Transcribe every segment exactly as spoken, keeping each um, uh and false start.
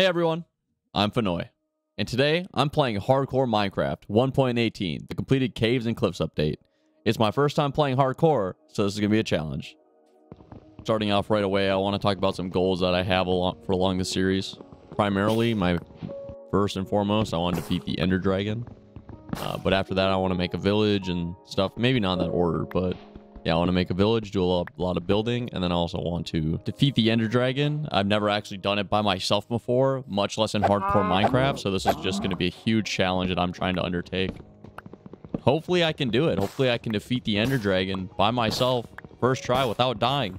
Hey everyone, I'm Phnoey, and today I'm playing Hardcore Minecraft one point eighteen, the completed Caves and Cliffs update. It's my first time playing Hardcore, so this is going to be a challenge. Starting off right away, I want to talk about some goals that I have along, for along the series. Primarily, my first and foremost, I want to defeat the Ender Dragon. Uh, but after that, I want to make a village and stuff. Maybe not in that order, but yeah, I want to make a village, do a lot, a lot of building, and then I also want to defeat the Ender Dragon. I've never actually done it by myself before, much less in Hardcore Minecraft, so this is just going to be a huge challenge that I'm trying to undertake. Hopefully I can do it. Hopefully I can defeat the Ender Dragon by myself, first try, without dying.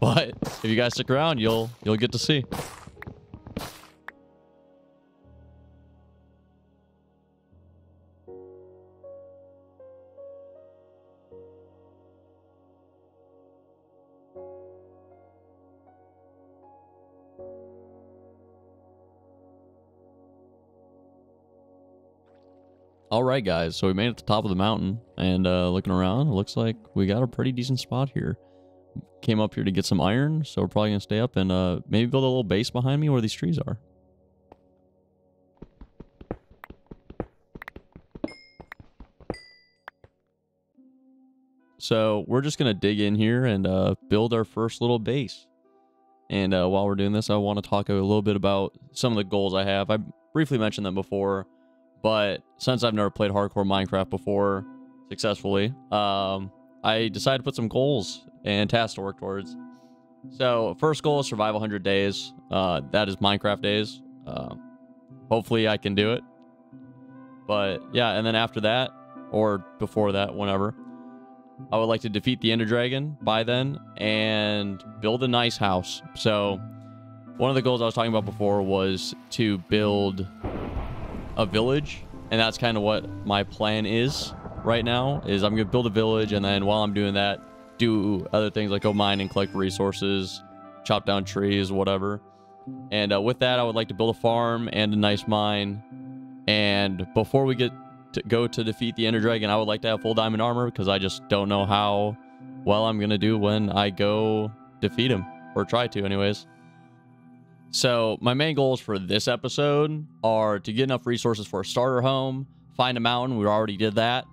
But if you guys stick around, you'll you'll get to see. All right, guys, so we made it to the top of the mountain, and uh, looking around, it looks like we got a pretty decent spot here. Came up here to get some iron, so we're probably going to stay up and uh, maybe build a little base behind me where these trees are. So we're just going to dig in here and uh, build our first little base. And uh, while we're doing this, I want to talk a little bit about some of the goals I have. I briefly mentioned them before. But since I've never played Hardcore Minecraft before successfully, um, I decided to put some goals and tasks to work towards. So first goal is survive one hundred days. Uh, that is Minecraft days. Uh, hopefully I can do it. But yeah, and then after that, or before that, whenever, I would like to defeat the Ender Dragon by then and build a nice house. So one of the goals I was talking about before was to build a village, and that's kind of what my plan is right now. Is I'm gonna build a village, and then while I'm doing that, do other things like go mine and collect resources, chop down trees, whatever. And uh, with that, I would like to build a farm and a nice mine. And before we get to go to defeat the Ender Dragon, I would like to have full diamond armor, because I just don't know how well I'm gonna do when I go defeat him, or try to anyways. So my main goals for this episode are to get enough resources for a starter home, find a mountain, we already did that,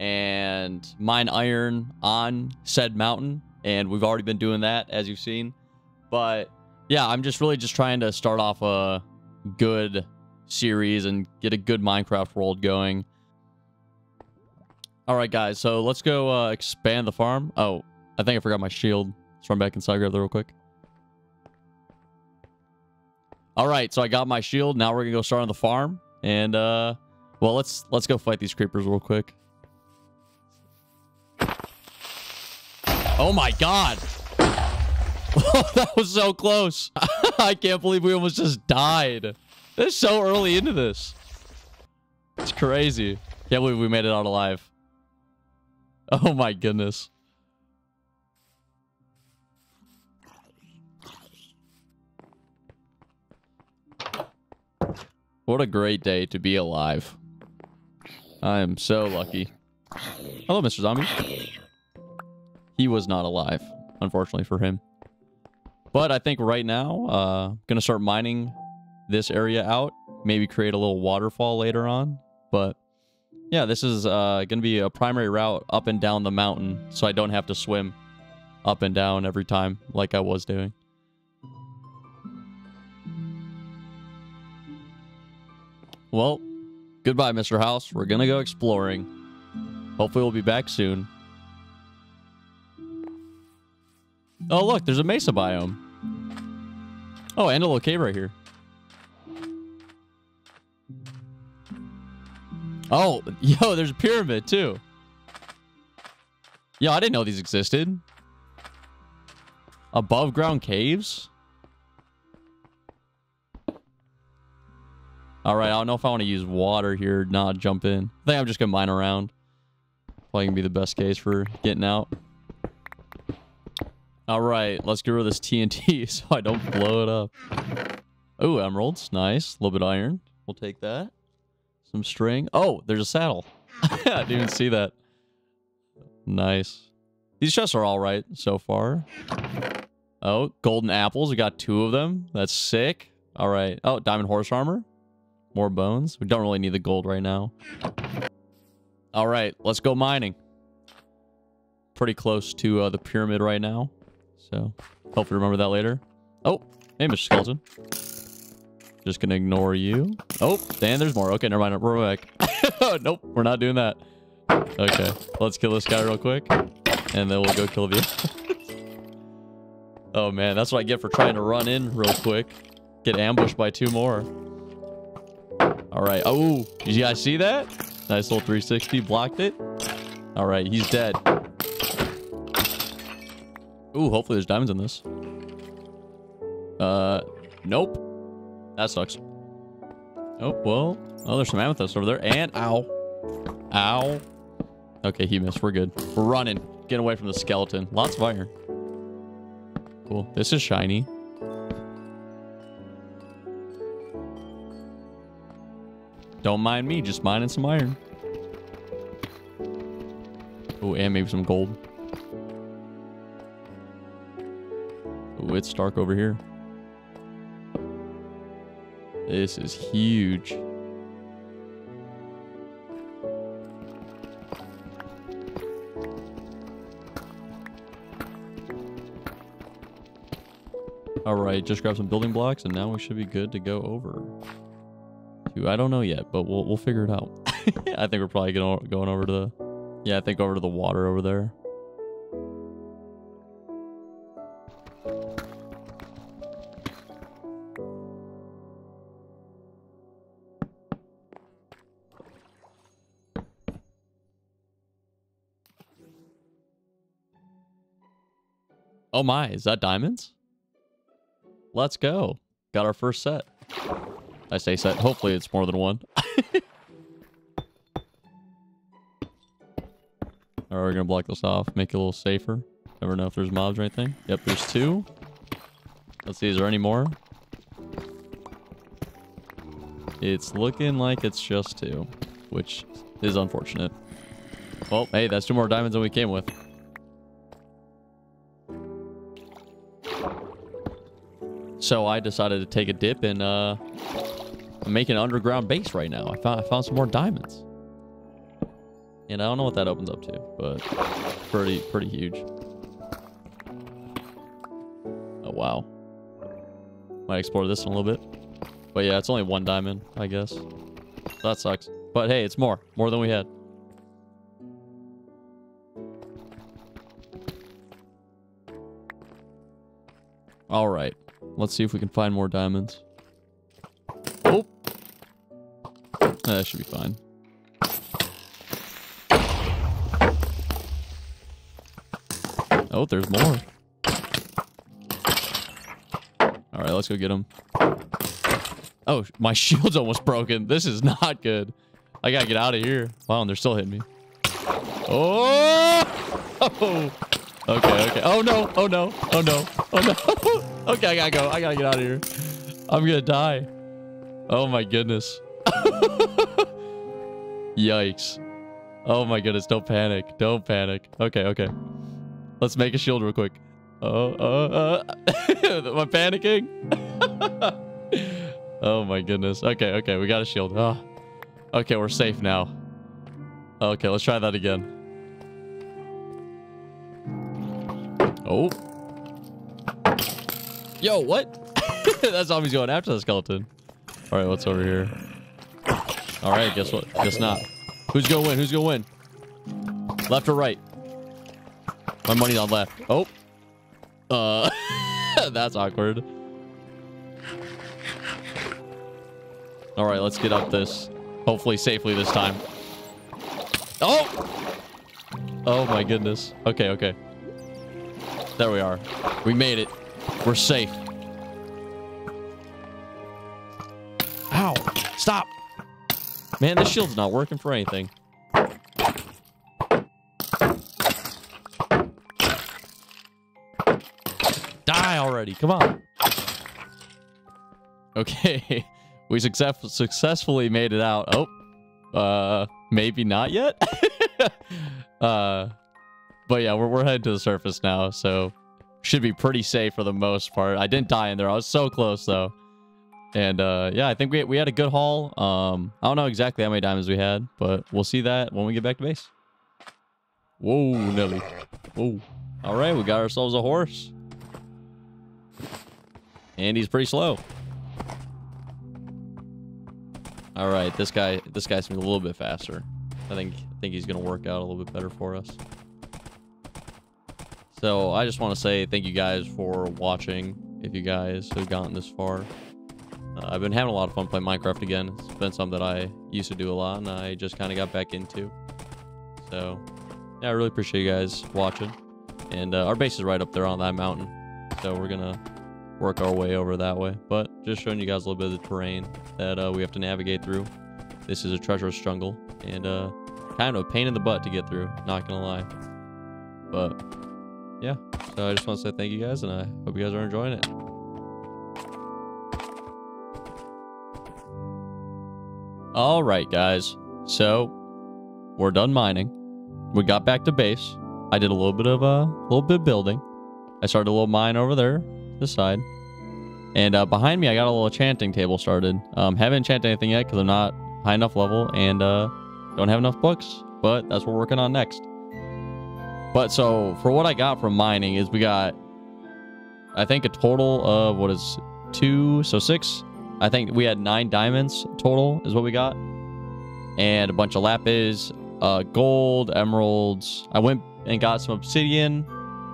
and mine iron on said mountain, and we've already been doing that, as you've seen. But yeah, I'm just really just trying to start off a good series and get a good Minecraft world going. All right, guys, so let's go uh, expand the farm. Oh, I think I forgot my shield. Let's run back inside, grab that real quick. All right, so I got my shield. Now we're gonna go start on the farm, and uh, well, let's let's go fight these creepers real quick. Oh my God, that was so close! I can't believe we almost just died. This is so early into this. It's crazy. Can't believe we made it out alive. Oh my goodness. What a great day to be alive. I am so lucky. Hello, Mister Zombie. He was not alive, unfortunately for him. But I think right now, uh, I'm going to start mining this area out. Maybe create a little waterfall later on. But yeah, this is uh, going to be a primary route up and down the mountain, so I don't have to swim up and down every time like I was doing. Well, goodbye, Mister House. We're going to go exploring. Hopefully we'll be back soon. Oh, look, there's a mesa biome. Oh, and a little cave right here. Oh, yo, there's a pyramid, too. Yo, I didn't know these existed. Above ground caves? All right, I don't know if I want to use water here, not jump in. I think I'm just going to mine around. Probably going to be the best case for getting out. All right, let's get rid of this T N T so I don't blow it up. Ooh, emeralds. Nice. A little bit of iron. We'll take that. Some string. Oh, there's a saddle. I didn't even see that. Nice. These chests are all right so far. Oh, golden apples. We got two of them. That's sick. All right. Oh, diamond horse armor. More bones. We don't really need the gold right now. All right. Let's go mining. Pretty close to uh, the pyramid right now. So hopefully remember that later. Oh, hey, Mister Skeleton. Just going to ignore you. Oh, and there's more. Okay, never mind. We're back. Nope, we're not doing that. Okay, let's kill this guy real quick. And then we'll go kill you. Oh, man, that's what I get for trying to run in real quick. Get ambushed by two more. All right. Oh, you guys see that? Nice little three sixty. Blocked it. All right, he's dead. Ooh, hopefully there's diamonds in this. Uh, nope. That sucks. Oh, well. Oh, there's some amethyst over there. And, ow. Ow. Okay, he missed. We're good. We're running. Getting away from the skeleton. Lots of iron. Cool. This is shiny. Don't mind me. Just mining some iron. Oh, and maybe some gold. Oh, it's dark over here. This is huge. All right, just grab some building blocks, and now we should be good to go over to, I don't know yet, but we'll we'll figure it out. I think we're probably going going over to the, yeah, I think over to the water over there. Oh my, is that diamonds? Let's go. Got our first set. I say set. Hopefully it's more than one. Alright, we're gonna block this off. Make it a little safer. Never know if there's mobs or anything. Yep, there's two. Let's see, is there any more? It's looking like it's just two, which is unfortunate. Well, hey, that's two more diamonds than we came with. So I decided to take a dip and uh, I'm making an underground base right now. I found, I found some more diamonds. And I don't know what that opens up to, but pretty, pretty huge. Oh, wow. Might explore this in a little bit. But yeah, it's only one diamond, I guess. So that sucks. But hey, it's more. More than we had. All right. Let's see if we can find more diamonds. Oh! That should be fine. Oh, there's more. Alright, let's go get them. Oh, my shield's almost broken. This is not good. I gotta get out of here. Wow, and they're still hitting me. Oh! Oh! Okay, okay. Oh, no. Oh, no. Oh, no. Oh, no. Okay, I gotta go. I gotta get out of here. I'm gonna die. Oh my goodness. Yikes. Oh my goodness. Don't panic. Don't panic. Okay, okay. Let's make a shield real quick. Oh, uh, uh. Am I panicking? Oh my goodness. Okay, okay. We got a shield. Oh. Okay, we're safe now. Okay, let's try that again. Oh. Yo, what? That zombie's going after the skeleton. All right, what's over here? All right, guess what? Guess not. Who's gonna win? Who's gonna win? Left or right? My money's on left. Oh. Uh, that's awkward. All right, let's get up this. Hopefully safely this time. Oh! Oh my goodness. Okay, okay. There we are. We made it. We're safe. Ow! Stop! Man, this shield's not working for anything. Die already! Come on! Okay, we success successfully made it out. Oh, uh, maybe not yet. uh, but yeah, we're we're heading to the surface now, so. Should be pretty safe for the most part. I didn't die in there. I was so close, though. And uh, yeah, I think we, we had a good haul. Um, I don't know exactly how many diamonds we had, but we'll see that when we get back to base. Whoa, Nelly. Whoa. All right, we got ourselves a horse. And he's pretty slow. All right, this guy, this guy's a little bit faster. I think, I think he's gonna work out a little bit better for us. So I just want to say thank you guys for watching. If you guys have gotten this far, uh, I've been having a lot of fun playing Minecraft again. It's been something that I used to do a lot, and I just kind of got back into. So yeah, I really appreciate you guys watching. And uh, our base is right up there on that mountain, so we're gonna work our way over that way. But just showing you guys a little bit of the terrain that uh, we have to navigate through. This is a treacherous jungle, and uh, kind of a pain in the butt to get through, not gonna lie. But yeah, so I just want to say thank you guys, and I hope you guys are enjoying it. All right, guys, so we're done mining. We got back to base. I did a little bit of a uh, little bit of building. I started a little mine over there, this side, and uh, behind me I got a little enchanting table started. Um, haven't enchanted anything yet because I'm not high enough level and uh, don't have enough books, but that's what we're working on next. But so for what I got from mining is we got, I think, a total of what is two, so six. I think we had nine diamonds total is what we got, and a bunch of lapis, uh, gold, emeralds. I went and got some obsidian.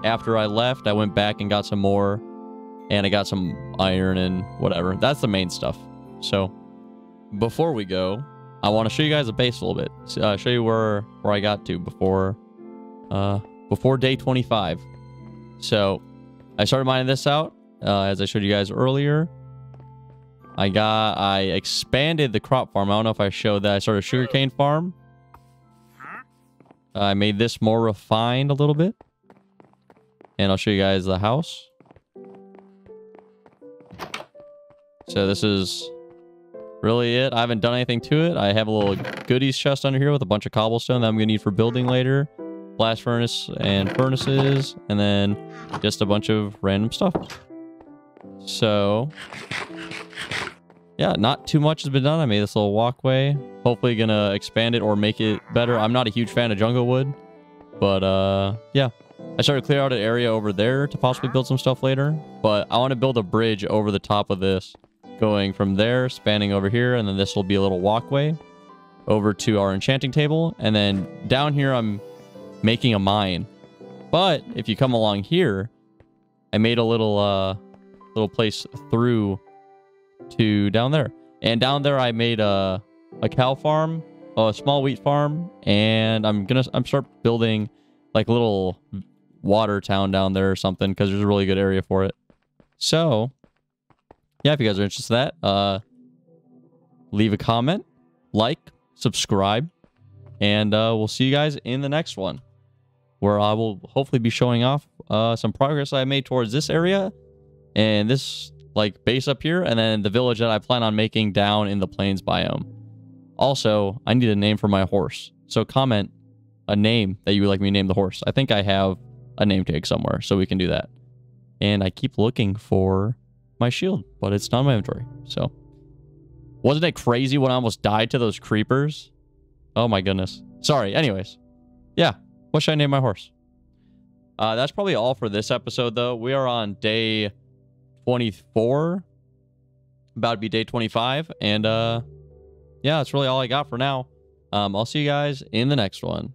After I left, I went back and got some more, and I got some iron and whatever. That's the main stuff. So before we go, I want to show you guys the base a little bit. Uh, show you where where I got to before. Uh, before day twenty-five. So I started mining this out, uh, as I showed you guys earlier. I got, I expanded the crop farm. I don't know if I showed that. I started a sugarcane farm. I made this more refined a little bit, and I'll show you guys the house. So this is really it. I haven't done anything to it. I have a little goodies chest under here with a bunch of cobblestone that I'm gonna need for building later. Blast furnace and furnaces, and then just a bunch of random stuff. So yeah, not too much has been done. I made this little walkway, hopefully gonna expand it or make it better. I'm not a huge fan of jungle wood, but uh yeah, I started to clear out an area over there to possibly build some stuff later. But I want to build a bridge over the top of this, going from there, spanning over here, and then this will be a little walkway over to our enchanting table. And then down here I'm making a mine. But if you come along here, I made a little uh little place through to down there. And down there I made a a cow farm, a small wheat farm, and I'm gonna I'm start building like a little water town down there or something, because there's a really good area for it. So yeah, if you guys are interested in that, uh leave a comment, like, subscribe, and uh we'll see you guys in the next one, where I will hopefully be showing off uh, some progress I made towards this area and this like base up here, and then the village that I plan on making down in the plains biome. Also, I need a name for my horse. So comment a name that you would like me to name the horse. I think I have a name tag somewhere, so we can do that. And I keep looking for my shield, but it's not in my inventory. So wasn't it crazy when I almost died to those creepers? Oh my goodness. Sorry. Anyways. Yeah. What should I name my horse? Uh, that's probably all for this episode, though. We are on day twenty-four. About to be day twenty-five. And, uh, yeah, that's really all I got for now. Um, I'll see you guys in the next one.